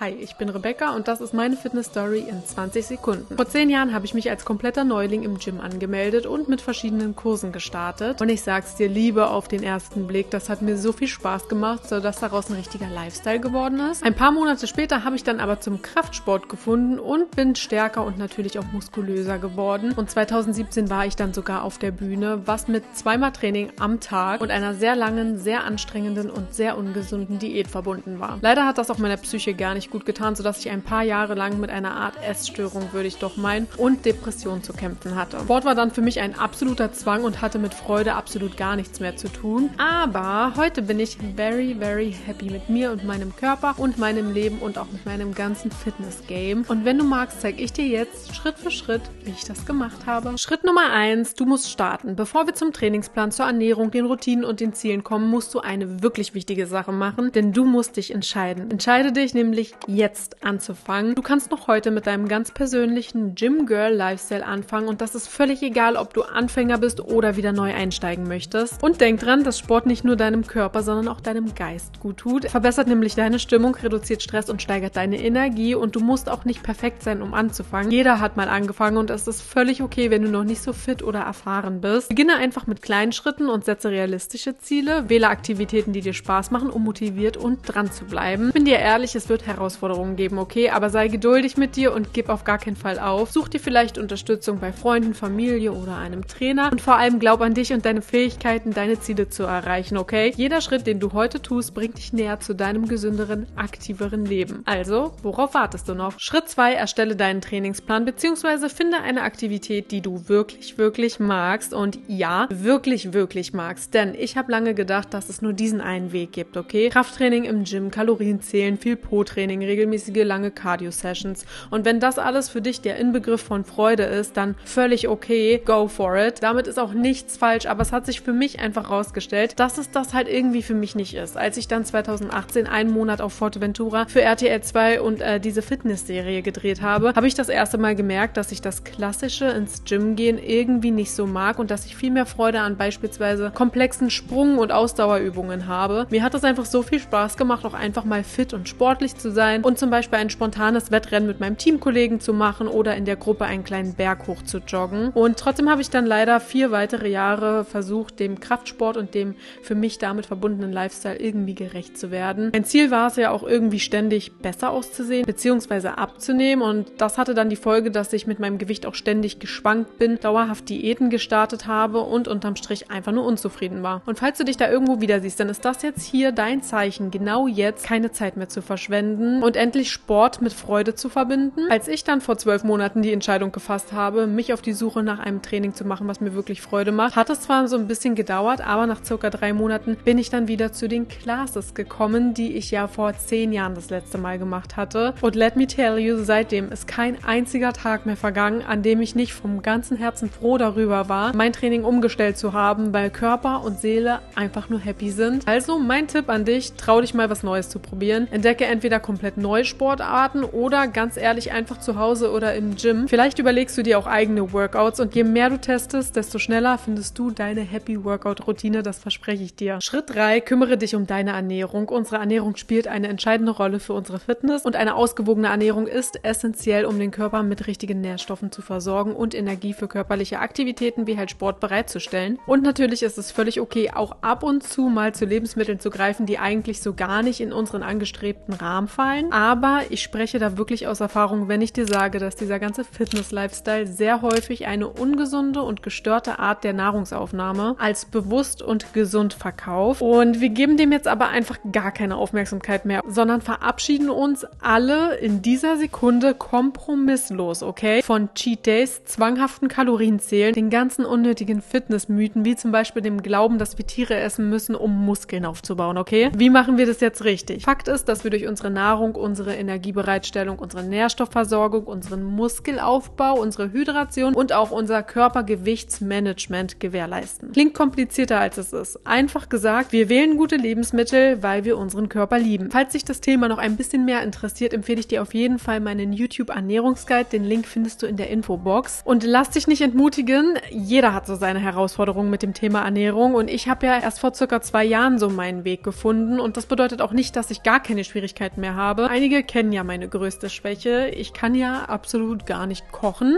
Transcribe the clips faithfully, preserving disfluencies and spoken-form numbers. Hi, ich bin Rebecca und das ist meine Fitness-Story in zwanzig Sekunden. Vor zehn Jahren habe ich mich als kompletter Neuling im Gym angemeldet und mit verschiedenen Kursen gestartet. Und ich sag's dir, Liebe auf den ersten Blick, das hat mir so viel Spaß gemacht, sodass daraus ein richtiger Lifestyle geworden ist. Ein paar Monate später habe ich dann aber zum Kraftsport gefunden und bin stärker und natürlich auch muskulöser geworden. Und zweitausendsiebzehn war ich dann sogar auf der Bühne, was mit zweimal Training am Tag und einer sehr langen, sehr anstrengenden und sehr ungesunden Diät verbunden war. Leider hat das auch meiner Psyche gar nicht gut getan, sodass ich ein paar Jahre lang mit einer Art Essstörung, würde ich doch meinen, und Depression zu kämpfen hatte. Sport war dann für mich ein absoluter Zwang und hatte mit Freude absolut gar nichts mehr zu tun. Aber heute bin ich very, very happy mit mir und meinem Körper und meinem Leben und auch mit meinem ganzen Fitness-Game. Und wenn du magst, zeige ich dir jetzt Schritt für Schritt, wie ich das gemacht habe. Schritt Nummer eins, du musst starten. Bevor wir zum Trainingsplan, zur Ernährung, den Routinen und den Zielen kommen, musst du eine wirklich wichtige Sache machen, denn du musst dich entscheiden. Entscheide dich nämlich jetzt anzufangen. Du kannst noch heute mit deinem ganz persönlichen Gym-Girl-Lifestyle anfangen und das ist völlig egal, ob du Anfänger bist oder wieder neu einsteigen möchtest. Und denk dran, dass Sport nicht nur deinem Körper, sondern auch deinem Geist gut tut. Er verbessert nämlich deine Stimmung, reduziert Stress und steigert deine Energie und du musst auch nicht perfekt sein, um anzufangen. Jeder hat mal angefangen und es ist völlig okay, wenn du noch nicht so fit oder erfahren bist. Beginne einfach mit kleinen Schritten und setze realistische Ziele. Wähle Aktivitäten, die dir Spaß machen, um motiviert und dran zu bleiben. Ich bin dir ehrlich, es wird heraus Herausforderungen geben, okay, aber sei geduldig mit dir und gib auf gar keinen Fall auf. Such dir vielleicht Unterstützung bei Freunden, Familie oder einem Trainer und vor allem glaub an dich und deine Fähigkeiten, deine Ziele zu erreichen, okay? Jeder Schritt, den du heute tust, bringt dich näher zu deinem gesünderen, aktiveren Leben. Also, worauf wartest du noch? Schritt zwei, erstelle deinen Trainingsplan bzw. finde eine Aktivität, die du wirklich, wirklich magst und ja, wirklich, wirklich magst, denn ich habe lange gedacht, dass es nur diesen einen Weg gibt, okay? Krafttraining im Gym, Kalorien zählen, viel Po-Training, regelmäßige lange Cardio-Sessions und wenn das alles für dich der Inbegriff von Freude ist, dann völlig okay, go for it. Damit ist auch nichts falsch, aber es hat sich für mich einfach rausgestellt, dass es das halt irgendwie für mich nicht ist. Als ich dann zweitausendachtzehn einen Monat auf Fuerteventura für R T L zwei und äh, diese Fitness-Serie gedreht habe, habe ich das erste Mal gemerkt, dass ich das klassische ins Gym gehen irgendwie nicht so mag und dass ich viel mehr Freude an beispielsweise komplexen Sprung- und Ausdauerübungen habe. Mir hat es einfach so viel Spaß gemacht, auch einfach mal fit und sportlich zu sein und zum Beispiel ein spontanes Wettrennen mit meinem Teamkollegen zu machen oder in der Gruppe einen kleinen Berg hoch zu joggen. Und trotzdem habe ich dann leider vier weitere Jahre versucht, dem Kraftsport und dem für mich damit verbundenen Lifestyle irgendwie gerecht zu werden. Mein Ziel war es ja auch irgendwie ständig besser auszusehen bzw. abzunehmen und das hatte dann die Folge, dass ich mit meinem Gewicht auch ständig geschwankt bin, dauerhaft Diäten gestartet habe und unterm Strich einfach nur unzufrieden war. Und falls du dich da irgendwo wieder siehst, dann ist das jetzt hier dein Zeichen, genau jetzt keine Zeit mehr zu verschwenden und endlich Sport mit Freude zu verbinden. Als ich dann vor zwölf Monaten die Entscheidung gefasst habe, mich auf die Suche nach einem Training zu machen, was mir wirklich Freude macht, hat es zwar so ein bisschen gedauert, aber nach circa drei Monaten bin ich dann wieder zu den Classes gekommen, die ich ja vor zehn Jahren das letzte Mal gemacht hatte. Und let me tell you, seitdem ist kein einziger Tag mehr vergangen, an dem ich nicht vom ganzen Herzen froh darüber war, mein Training umgestellt zu haben, weil Körper und Seele einfach nur happy sind. Also mein Tipp an dich, trau dich mal was Neues zu probieren. Entdecke entweder komplett neue Sportarten oder ganz ehrlich einfach zu Hause oder im Gym. Vielleicht überlegst du dir auch eigene Workouts und je mehr du testest, desto schneller findest du deine Happy Workout Routine, das verspreche ich dir. Schritt drei, kümmere dich um deine Ernährung. Unsere Ernährung spielt eine entscheidende Rolle für unsere Fitness und eine ausgewogene Ernährung ist essentiell, um den Körper mit richtigen Nährstoffen zu versorgen und Energie für körperliche Aktivitäten wie halt Sport bereitzustellen. Und natürlich ist es völlig okay, auch ab und zu mal zu Lebensmitteln zu greifen, die eigentlich so gar nicht in unseren angestrebten Rahmen fallen. Aber ich spreche da wirklich aus Erfahrung, wenn ich dir sage, dass dieser ganze Fitness-Lifestyle sehr häufig eine ungesunde und gestörte Art der Nahrungsaufnahme als bewusst und gesund verkauft. Und wir geben dem jetzt aber einfach gar keine Aufmerksamkeit mehr, sondern verabschieden uns alle in dieser Sekunde kompromisslos, okay? Von Cheat Days, zwanghaften Kalorienzählen, den ganzen unnötigen Fitnessmythen, wie zum Beispiel dem Glauben, dass wir Tiere essen müssen, um Muskeln aufzubauen, okay? Wie machen wir das jetzt richtig? Fakt ist, dass wir durch unsere Nahrung, unsere Energiebereitstellung, unsere Nährstoffversorgung, unseren Muskelaufbau, unsere Hydration und auch unser Körpergewichtsmanagement gewährleisten. Klingt komplizierter, als es ist. Einfach gesagt, wir wählen gute Lebensmittel, weil wir unseren Körper lieben. Falls dich das Thema noch ein bisschen mehr interessiert, empfehle ich dir auf jeden Fall meinen YouTube-Ernährungsguide. Den Link findest du in der Infobox. Und lass dich nicht entmutigen, jeder hat so seine Herausforderungen mit dem Thema Ernährung und ich habe ja erst vor circa zwei Jahren so meinen Weg gefunden und das bedeutet auch nicht, dass ich gar keine Schwierigkeiten mehr habe. habe. Einige kennen ja meine größte Schwäche. Ich kann ja absolut gar nicht kochen.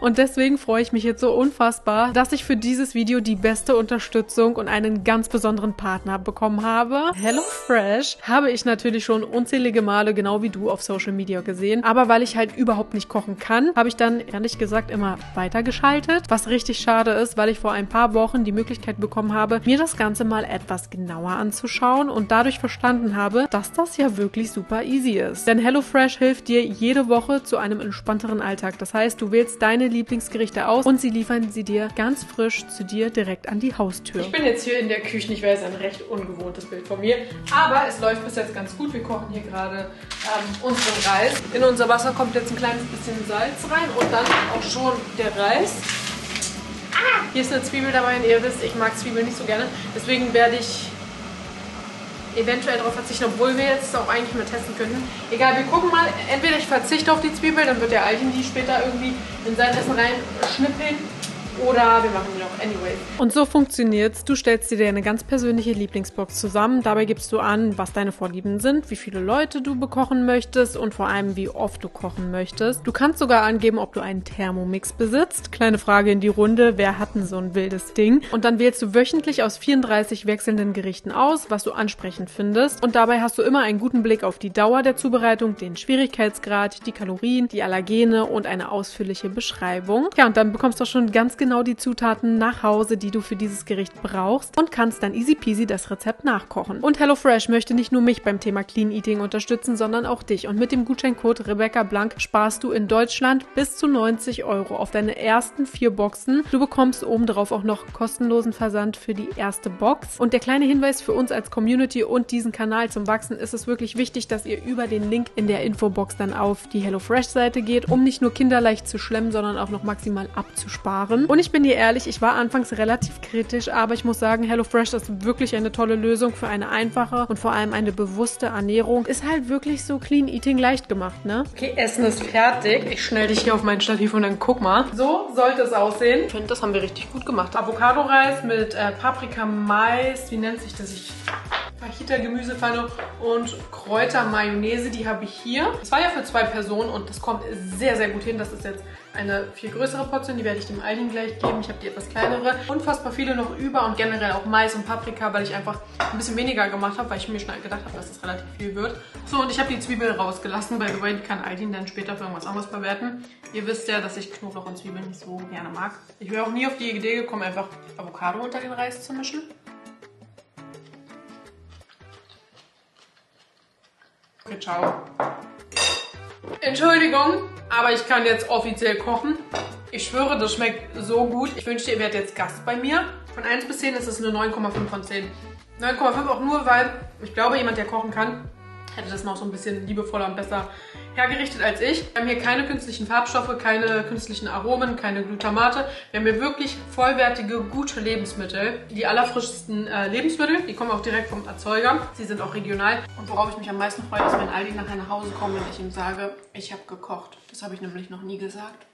Und deswegen freue ich mich jetzt so unfassbar, dass ich für dieses Video die beste Unterstützung und einen ganz besonderen Partner bekommen habe. HelloFresh habe ich natürlich schon unzählige Male, genau wie du, auf Social Media gesehen. Aber weil ich halt überhaupt nicht kochen kann, habe ich dann ehrlich gesagt immer weitergeschaltet. Was richtig schade ist, weil ich vor ein paar Wochen die Möglichkeit bekommen habe, mir das Ganze mal etwas genauer anzuschauen und dadurch verstanden habe, dass das ja wirklich super easy ist. Denn HelloFresh hilft dir jede Woche zu einem entspannteren Alltag. Das heißt, du wählst deine Lieblingsgerichte aus und sie liefern sie dir ganz frisch zu dir direkt an die Haustür. Ich bin jetzt hier in der Küche. Ich weiß, ein recht ungewohntes Bild von mir. Aber es läuft bis jetzt ganz gut. Wir kochen hier gerade ähm, unseren Reis. In unser Wasser kommt jetzt ein kleines bisschen Salz rein und dann auch schon der Reis. Ah, hier ist eine Zwiebel dabei und ihr wisst, ich mag Zwiebeln nicht so gerne. Deswegen werde ich eventuell darauf verzichten, obwohl wir jetzt auch eigentlich mal testen könnten. Egal, wir gucken mal. Entweder ich verzichte auf die Zwiebel, dann wird der Alchen die später irgendwie in sein Essen reinschnippeln. Oder wir machen die noch anyway. Und so funktioniert's. Du stellst dir deine ganz persönliche Lieblingsbox zusammen. Dabei gibst du an, was deine Vorlieben sind, wie viele Leute du bekochen möchtest und vor allem, wie oft du kochen möchtest. Du kannst sogar angeben, ob du einen Thermomix besitzt. Kleine Frage in die Runde, wer hat denn so ein wildes Ding? Und dann wählst du wöchentlich aus vierunddreißig wechselnden Gerichten aus, was du ansprechend findest. Und dabei hast du immer einen guten Blick auf die Dauer der Zubereitung, den Schwierigkeitsgrad, die Kalorien, die Allergene und eine ausführliche Beschreibung. Ja, und dann bekommst du auch schon ganz genau Genau die Zutaten nach Hause, die du für dieses Gericht brauchst und kannst dann easy peasy das Rezept nachkochen. Und HelloFresh möchte nicht nur mich beim Thema Clean Eating unterstützen, sondern auch dich. Und mit dem Gutscheincode Rebecca Blank sparst du in Deutschland bis zu neunzig Euro auf deine ersten vier Boxen. Du bekommst obendrauf auch noch kostenlosen Versand für die erste Box. Und der kleine Hinweis für uns als Community und diesen Kanal zum Wachsen ist es wirklich wichtig, dass ihr über den Link in der Infobox dann auf die HelloFresh-Seite geht, um nicht nur kinderleicht zu schlemmen, sondern auch noch maximal abzusparen. Und ich bin dir ehrlich, ich war anfangs relativ kritisch, aber ich muss sagen, HelloFresh ist wirklich eine tolle Lösung für eine einfache und vor allem eine bewusste Ernährung. Ist halt wirklich so Clean Eating leicht gemacht, ne? Okay, Essen ist fertig. Ich stelle dich hier auf mein Stativ und dann guck mal. So sollte es aussehen. Ich finde, das haben wir richtig gut gemacht. Avocado-Reis mit äh, Paprika, Mais, wie nennt sich das? Ich... Fajita-Gemüsepfanne und Kräutermayonnaise, die habe ich hier. Das war ja für zwei Personen und das kommt sehr, sehr gut hin. Das ist jetzt eine viel größere Portion, die werde ich dem Alten gleich geben. Ich habe die etwas kleinere. Unfassbar viele noch über und generell auch Mais und Paprika, weil ich einfach ein bisschen weniger gemacht habe, weil ich mir schon gedacht habe, dass das relativ viel wird. So, und ich habe die Zwiebeln rausgelassen. By the way, die kann Alten dann später für irgendwas anderes verwerten. Ihr wisst ja, dass ich Knoblauch und Zwiebeln nicht so gerne mag. Ich wäre auch nie auf die Idee gekommen, einfach Avocado unter den Reis zu mischen. Okay, ciao. Entschuldigung, aber ich kann jetzt offiziell kochen. Ich schwöre, das schmeckt so gut. Ich wünschte, ihr wärt jetzt Gast bei mir. Von eins bis zehn ist es eine neun Komma fünf von zehn. neun Komma fünf auch nur, weil ich glaube, jemand, der kochen kann, hätte das noch so ein bisschen liebevoller und besser hergerichtet als ich. Wir haben hier keine künstlichen Farbstoffe, keine künstlichen Aromen, keine Glutamate. Wir haben hier wirklich vollwertige, gute Lebensmittel. Die allerfrischsten äh, Lebensmittel, die kommen auch direkt vom Erzeuger. Sie sind auch regional. Und worauf ich mich am meisten freue, ist, wenn Aldi nachher nach Hause kommt und ich ihm sage, ich habe gekocht. Das habe ich nämlich noch nie gesagt.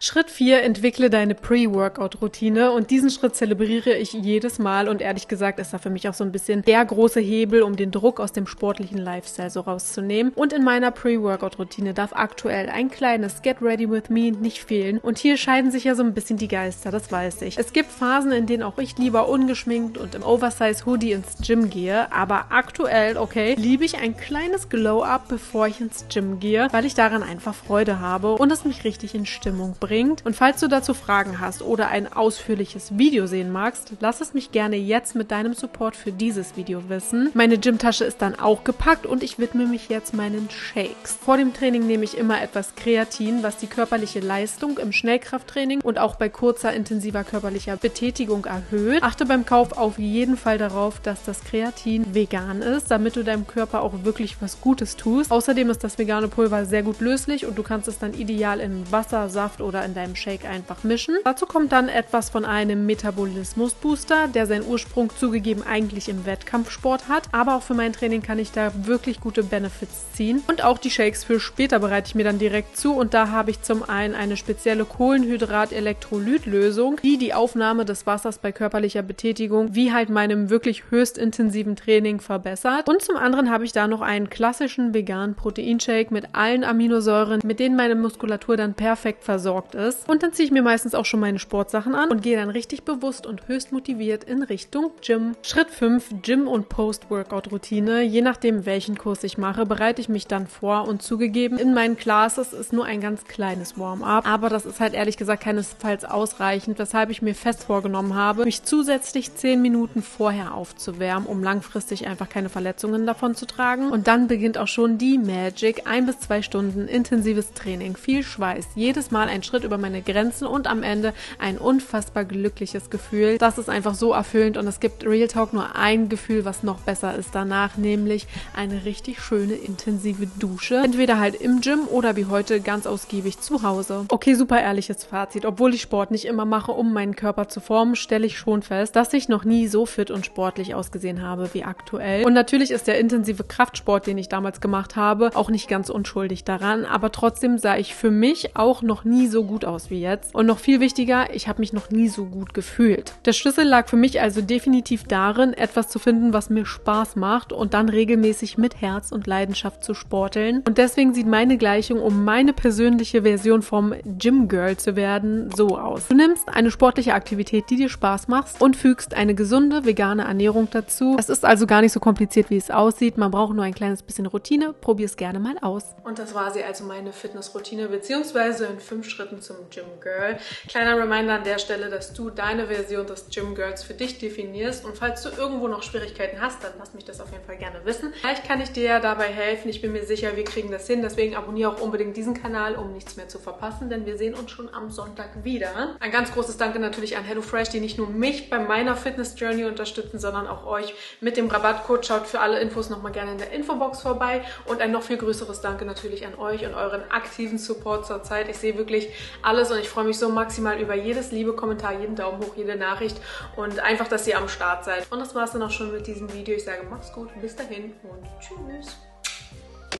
Schritt vier, entwickle deine Pre-Workout-Routine und diesen Schritt zelebriere ich jedes Mal und ehrlich gesagt ist da für mich auch so ein bisschen der große Hebel, um den Druck aus dem sportlichen Lifestyle so rauszunehmen. Und in meiner Pre-Workout-Routine darf aktuell ein kleines Get Ready With Me nicht fehlen und hier scheiden sich ja so ein bisschen die Geister, das weiß ich. Es gibt Phasen, in denen auch ich lieber ungeschminkt und im Oversize-Hoodie ins Gym gehe, aber aktuell, okay, liebe ich ein kleines Glow-Up, bevor ich ins Gym gehe, weil ich daran einfach Freude habe und es mich richtig in Stimmung bringt. Und falls du dazu Fragen hast oder ein ausführliches Video sehen magst, lass es mich gerne jetzt mit deinem Support für dieses Video wissen. Meine Gymtasche ist dann auch gepackt und ich widme mich jetzt meinen Shakes. Vor dem Training nehme ich immer etwas Kreatin, was die körperliche Leistung im Schnellkrafttraining und auch bei kurzer, intensiver körperlicher Betätigung erhöht. Achte beim Kauf auf jeden Fall darauf, dass das Kreatin vegan ist, damit du deinem Körper auch wirklich was Gutes tust. Außerdem ist das vegane Pulver sehr gut löslich und du kannst es dann ideal in Wasser, Saft oder oder in deinem Shake einfach mischen. Dazu kommt dann etwas von einem Metabolismus-Booster, der seinen Ursprung zugegeben eigentlich im Wettkampfsport hat, aber auch für mein Training kann ich da wirklich gute Benefits ziehen. Und auch die Shakes für später bereite ich mir dann direkt zu und da habe ich zum einen eine spezielle Kohlenhydrat-Elektrolyt-Lösung, die die Aufnahme des Wassers bei körperlicher Betätigung wie halt meinem wirklich höchst intensiven Training verbessert. Und zum anderen habe ich da noch einen klassischen veganen Proteinshake mit allen Aminosäuren, mit denen meine Muskulatur dann perfekt versorgt ist. Und dann ziehe ich mir meistens auch schon meine Sportsachen an und gehe dann richtig bewusst und höchst motiviert in Richtung Gym. Schritt fünf, Gym- und Post-Workout-Routine. Je nachdem, welchen Kurs ich mache, bereite ich mich dann vor und zugegeben, in meinen Classes ist nur ein ganz kleines Warm-up, aber das ist halt ehrlich gesagt keinesfalls ausreichend, weshalb ich mir fest vorgenommen habe, mich zusätzlich zehn Minuten vorher aufzuwärmen, um langfristig einfach keine Verletzungen davon zu tragen. Und dann beginnt auch schon die Magic. Ein bis zwei Stunden intensives Training, viel Schweiß, jedes Mal ein Schritt über meine Grenzen und am Ende ein unfassbar glückliches Gefühl. Das ist einfach so erfüllend und es gibt Real Talk nur ein Gefühl, was noch besser ist danach, nämlich eine richtig schöne intensive Dusche. Entweder halt im Gym oder wie heute ganz ausgiebig zu Hause. Okay, super ehrliches Fazit. Obwohl ich Sport nicht immer mache, um meinen Körper zu formen, stelle ich schon fest, dass ich noch nie so fit und sportlich ausgesehen habe wie aktuell. Und natürlich ist der intensive Kraftsport, den ich damals gemacht habe, auch nicht ganz unschuldig daran, aber trotzdem sah ich für mich auch noch nie so gut aus wie jetzt. Und noch viel wichtiger, ich habe mich noch nie so gut gefühlt. Der Schlüssel lag für mich also definitiv darin, etwas zu finden, was mir Spaß macht und dann regelmäßig mit Herz und Leidenschaft zu sporteln. Und deswegen sieht meine Gleichung, um meine persönliche Version vom Gym Girl zu werden, so aus. Du nimmst eine sportliche Aktivität, die dir Spaß macht und fügst eine gesunde vegane Ernährung dazu. Es ist also gar nicht so kompliziert, wie es aussieht. Man braucht nur ein kleines bisschen Routine. Probier es gerne mal aus. Und das war sie also, meine Fitnessroutine beziehungsweise in fünf Schritten zum Gym Girl. Kleiner Reminder an der Stelle, dass du deine Version des Gym Girls für dich definierst und falls du irgendwo noch Schwierigkeiten hast, dann lass mich das auf jeden Fall gerne wissen. Vielleicht kann ich dir ja dabei helfen. Ich bin mir sicher, wir kriegen das hin. Deswegen abonniere auch unbedingt diesen Kanal, um nichts mehr zu verpassen, denn wir sehen uns schon am Sonntag wieder. Ein ganz großes Danke natürlich an HelloFresh, die nicht nur mich bei meiner Fitness-Journey unterstützen, sondern auch euch mit dem Rabattcode. Schaut für alle Infos nochmal gerne in der Infobox vorbei und ein noch viel größeres Danke natürlich an euch und euren aktiven Support zur Zeit. Ich sehe wirklich alles und ich freue mich so maximal über jedes liebe Kommentar, jeden Daumen hoch, jede Nachricht und einfach, dass ihr am Start seid. Und das war es dann auch schon mit diesem Video. Ich sage, macht's gut, bis dahin und tschüss.